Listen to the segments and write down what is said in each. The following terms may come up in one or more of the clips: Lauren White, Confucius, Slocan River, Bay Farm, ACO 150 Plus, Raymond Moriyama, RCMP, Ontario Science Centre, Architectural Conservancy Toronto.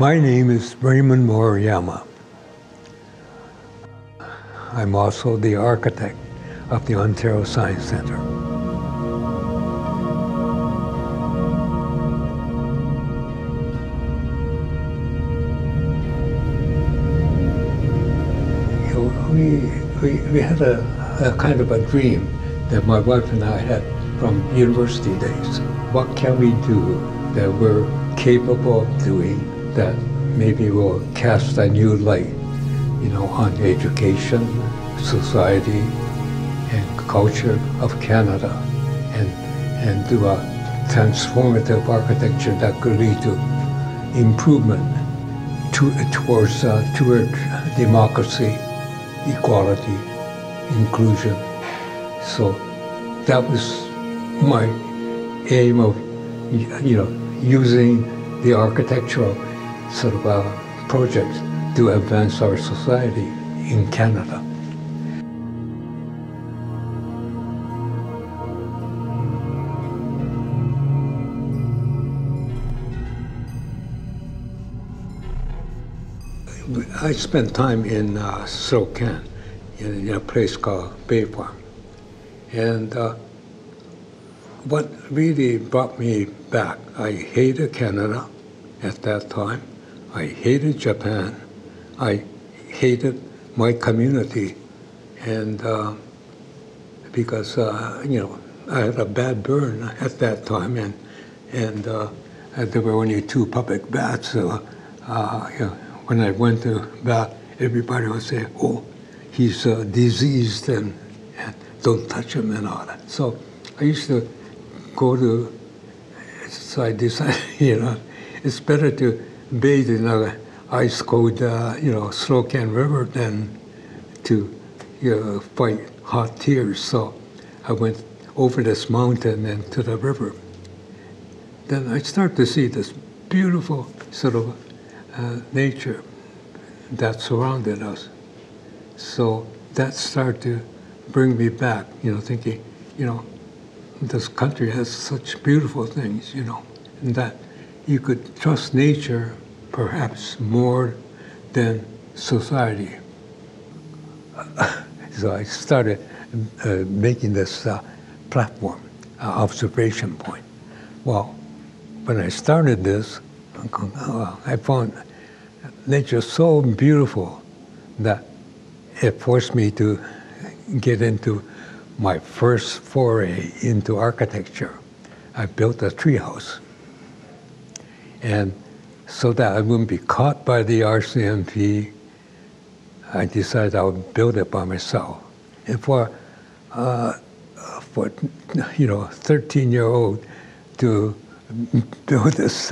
My name is Raymond Moriyama. I'm also the architect of the Ontario Science Centre. You know, we had a kind of a dream that my wife and I had from university days. What can we do that we're capable of doing that maybe will cast a new light, you know, on education, society, and culture of Canada, and do a transformative architecture that could lead to improvement toward democracy, equality, inclusion. So that was my aim of, you know, using the architectural sort of projects to advance our society in Canada. I spent time in Slocan, in a place called Bay Farm. And what really brought me back, I hated Canada at that time. I hated Japan. I hated my community, and because you know, I had a bad burn at that time, and there were only 2 public baths. So you know, when I went to bath, everybody would say, "Oh, he's diseased," and don't touch him and all that. So I used to go to. So I decided, you know, it's better to bathe in a ice cold, you know, Slocan River than to, you know, fight hot tears. So I went over this mountain and to the river. Then I start to see this beautiful sort of nature that surrounded us. So that started to bring me back, you know, thinking, you know, this country has such beautiful things, you know, and that you could trust nature perhaps more than society. So I started making this platform, observation point. Well, when I started this, I found nature so beautiful that it forced me to get into my first foray into architecture. I built a treehouse, and so that I wouldn't be caught by the RCMP, I decided I would build it by myself. And for you know, 13-year-old to build this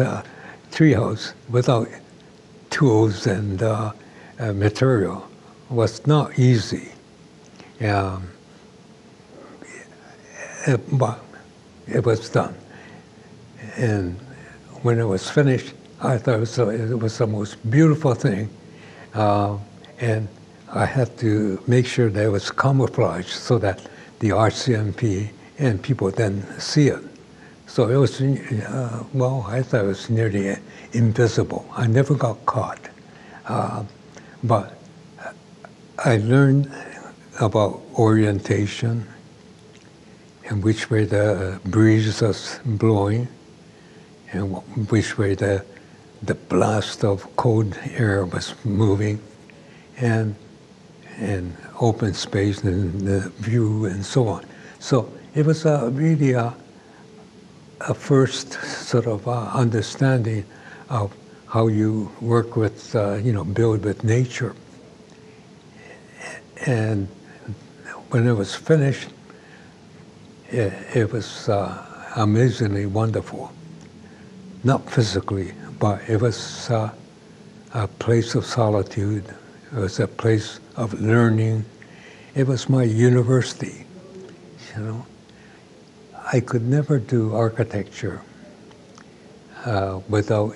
treehouse without tools and material was not easy. But it was done. And when it was finished, I thought it was the most beautiful thing. And I had to make sure that it was camouflaged so that the RCMP and people didn't see it. So it was, well, I thought it was nearly invisible. I never got caught. But I learned about orientation and which way the breeze was blowing, and which way the blast of cold air was moving, and open space and the view and so on. So it was really a first sort of understanding of how you work with, you know, build with nature. And when it was finished, it was amazingly wonderful. Not physically, but it was a place of solitude. It was a place of learning. It was my university, you know. I could never do architecture without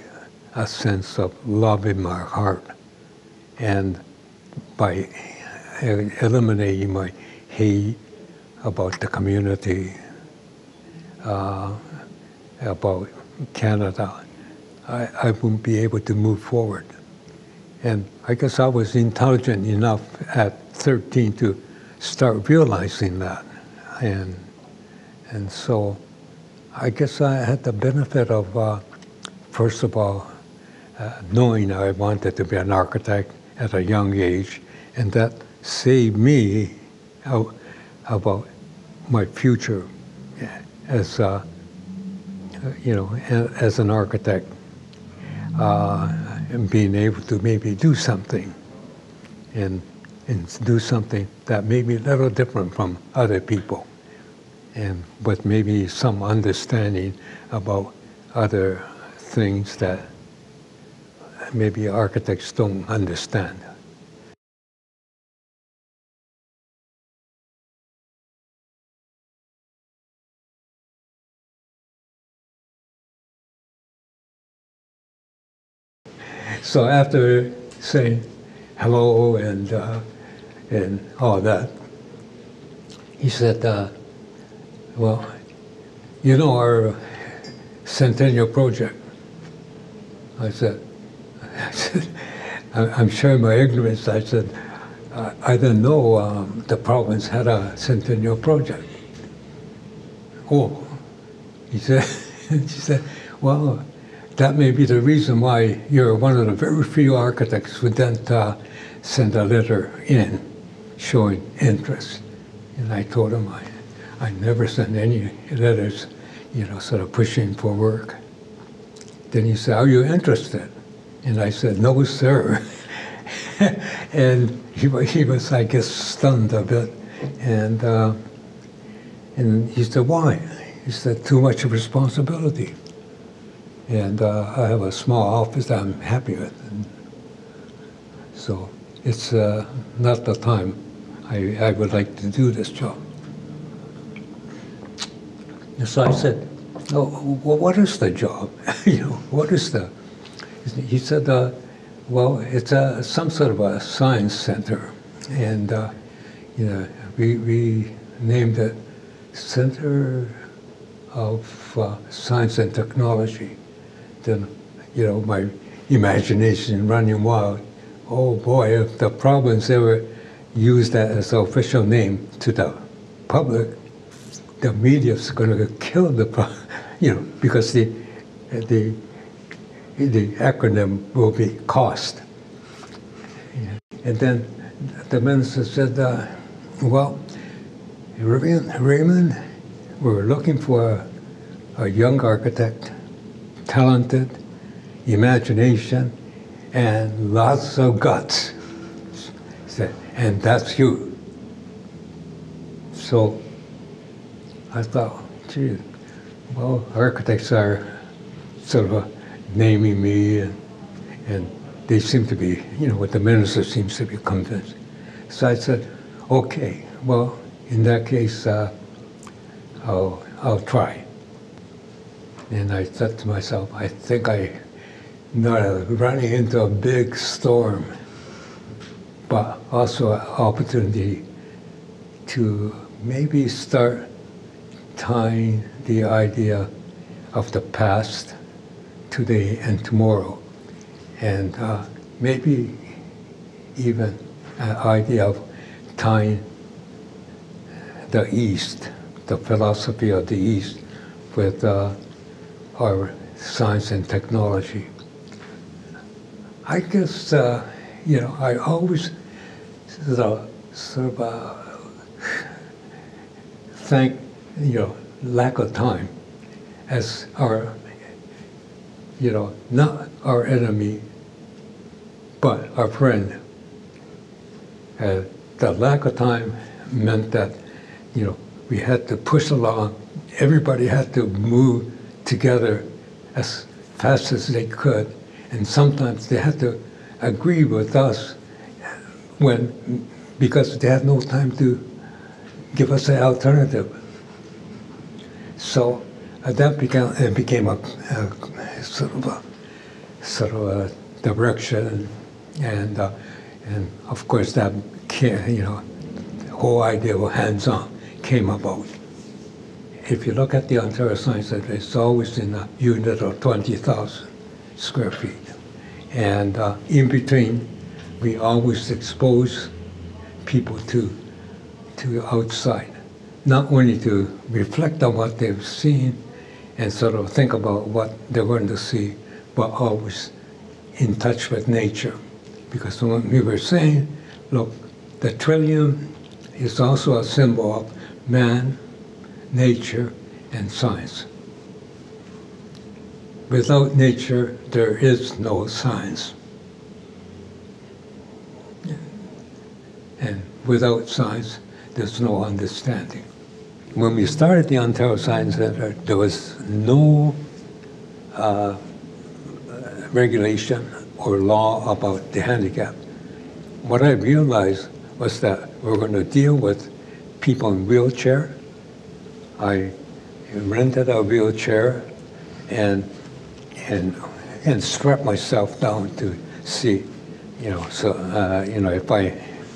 a sense of love in my heart. And by eliminating my hate about the community, about Canada, I wouldn't be able to move forward. And I guess I was intelligent enough at 13 to start realizing that. And so I guess I had the benefit of, first of all, knowing I wanted to be an architect at a young age, and that saved me about my future as as an architect, and being able to maybe do something, and do something that may be a little different from other people, and with maybe some understanding about other things that maybe architects don't understand. So after saying hello and all that, he said, well, you know our centennial project? I said, I'm showing my ignorance. I said, I didn't know the province had a centennial project. Oh, he said, she said, well, that may be the reason why you're one of the very few architects who didn't send a letter in showing interest. And I told him I never sent any letters, sort of pushing for work. Then he said, are you interested? And I said, no, sir. And he was, I guess, stunned a bit. And he said, why? He said, too much responsibility. And I have a small office that I'm happy with. And so it's not the time I would like to do this job. And so I said, oh, well, what is the job? What is the? He said, well, it's some sort of a science center. And we named it Center of Science and Technology. Then, my imagination running wild. Oh boy, if the province ever used that as an official name to the public, the media's going to kill the province, because the acronym will be COST. And then the minister said, well, Raymond, we're looking for a young architect, talented, imagination, and lots of guts. And that's you. So I thought, gee, well, architects are sort of naming me, and they seem to be, what the minister seems to be convinced. So I said, okay, well, in that case, I'll try. And I thought to myself, I think I'm not running into a big storm, but also an opportunity to maybe start tying the idea of the past, today, and tomorrow, and maybe even an idea of tying the East, the philosophy of the East, with our science and technology. I guess, I always sort of thank, lack of time as our, not our enemy, but our friend. The lack of time meant that, we had to push along. Everybody had to move together as fast as they could. And sometimes they had to agree with us because they had no time to give us an alternative. So that became a sort of a direction, and of course that the whole idea of hands-on came about. If you look at the Ontario Science Centre, it's always in a unit of 20,000. square feet. And in between, we always expose people to outside, not only to reflect on what they've seen and sort of think about what they're going to see, but always in touch with nature. Because what we were saying, look, the trillium is also a symbol of man, nature, and science. Without nature, there is no science. And without science, there's no understanding. When we started the Ontario Science Centre, there was no regulation or law about the handicapped. What I realized was that we're going to deal with people in wheelchair. I rented a wheelchair and strapped myself down to see, you know, so if I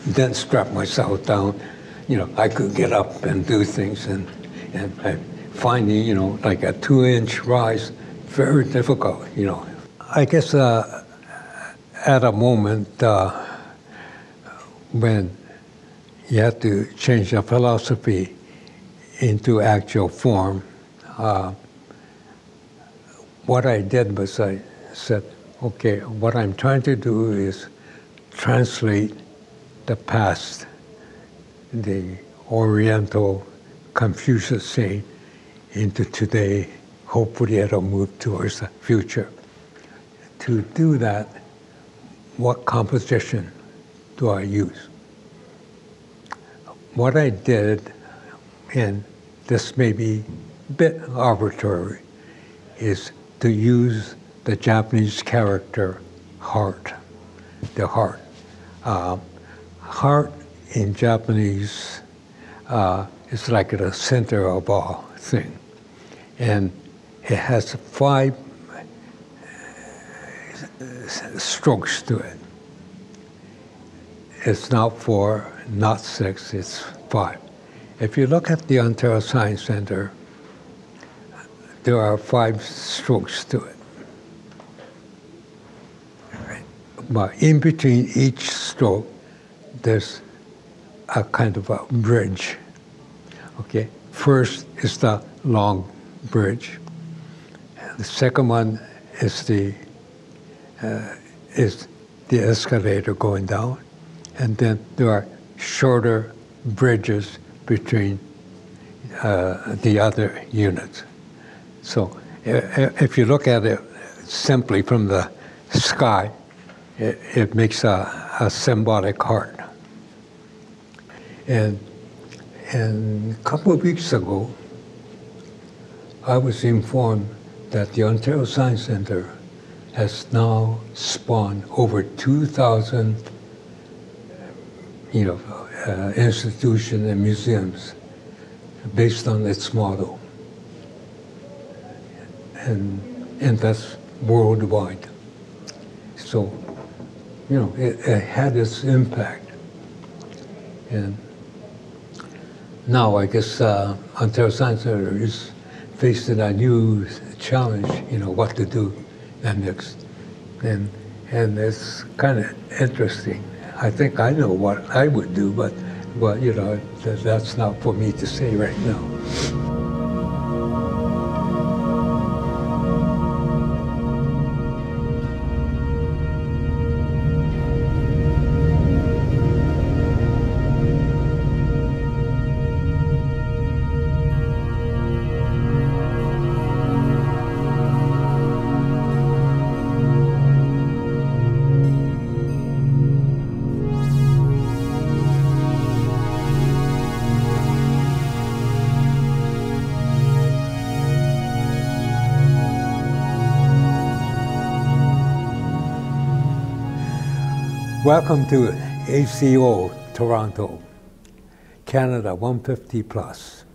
then strapped myself down, you know, I could get up and do things, and I find, you know, like a 2-inch rise very difficult, you know. I guess at a moment when you had to change the philosophy into actual form, what I did was I said, okay, what I'm trying to do is translate the past, the Oriental Confucius saying, into today. Hopefully it'll move towards the future. To do that, what composition do I use? What I did, and this may be a bit arbitrary, is to use the Japanese character heart, the heart. Heart in Japanese is like the center of all things. And it has 5 strokes to it. It's not 4, not 6, it's 5. If you look at the Ontario Science Centre, there are 5 strokes to it. Right. But in between each stroke, there's a kind of a bridge, okay? First is the long bridge. The second one is the escalator going down. And then there are shorter bridges between the other units. So if you look at it simply from the sky, it makes a symbolic heart. And a couple of weeks ago, I was informed that the Ontario Science Centre has now spawned over 2,000, you know, institutions and museums based on its model, and that's worldwide. So, you know, it had its impact. And now, I guess Ontario Science Centre is facing a new challenge, you know, what to do next. And it's kind of interesting. I think I know what I would do, but, well, you know, that's not for me to say right now. Welcome to ACO Toronto, Canada 150+.